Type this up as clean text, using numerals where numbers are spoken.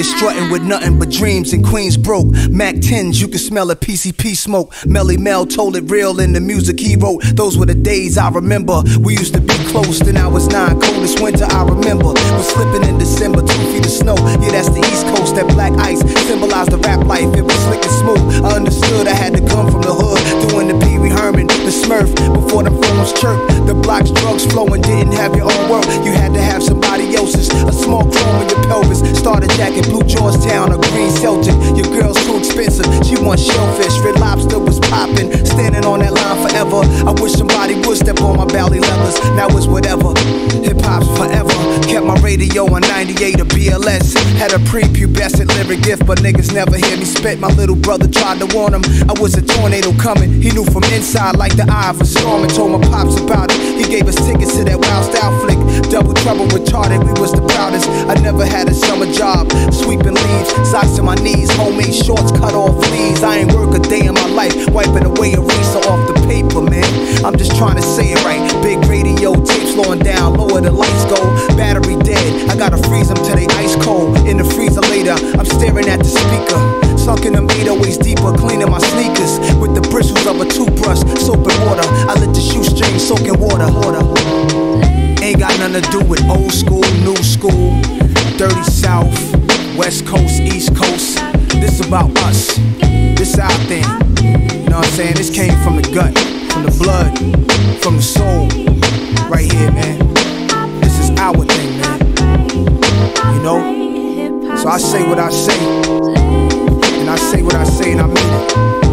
niggas strutting with nothing but dreams and Queens broke. Mac 10s, you can smell a PCP smoke. Melly Mel told it real in the music he wrote. Those were the days I remember. We used to be close, then I was 9. Coldest winter I remember was slipping in December, 2 feet of snow. Yeah, that's the East Coast, that black ice symbolized the rap life. It was slick and smooth. I understood I had to come from the hood, doing the Pee Wee Herman, the Smurf, before the phones chirped, the blocks, drugs flowing, didn't have your own world. You had to have somebody else's. A small chrome in your pelvis, starter jacket, blue Georgetown, a green Celtic. Your girl's too expensive, she wants shellfish. Red Lobster was popping, standing on that line forever. I wish somebody would step on my belly levers. Now it's whatever, hip hop's forever. Kept my radio on 98 of BLS. Had a prepubescent lyric gift, but niggas never hear me spit. My little brother tried to warn him I was a tornado coming. He knew from inside like the eye of a storm, and told my pops about it. He gave us tickets to that Wild Style flick, Double Trouble retarded. We was the proudest. I never had a summer job, sweeping leaves, socks to my knees, homemade shorts, cut off fleas. I ain't work a day in my life, wiping away eraser off the paper, man. I'm just trying to say it right. Big radio tapes slowing down, lower the lights go. Battery dead, I gotta freeze them till they ice cold. In the freezer later, I'm staring at the speaker. Sunken them 808s deeper, cleaning my sneakers with the bristles of a toothbrush, soap and water. I let the shoestring soak in water. Ain't got nothing to do with old school, new school, dirty south, west coast, east coast. This about us, this our thing. You know what I'm saying? This came from the gut, from the blood, from the soul. Right here, man. This is our thing, man. You know? So I say what I say. I say what I say and I mean it.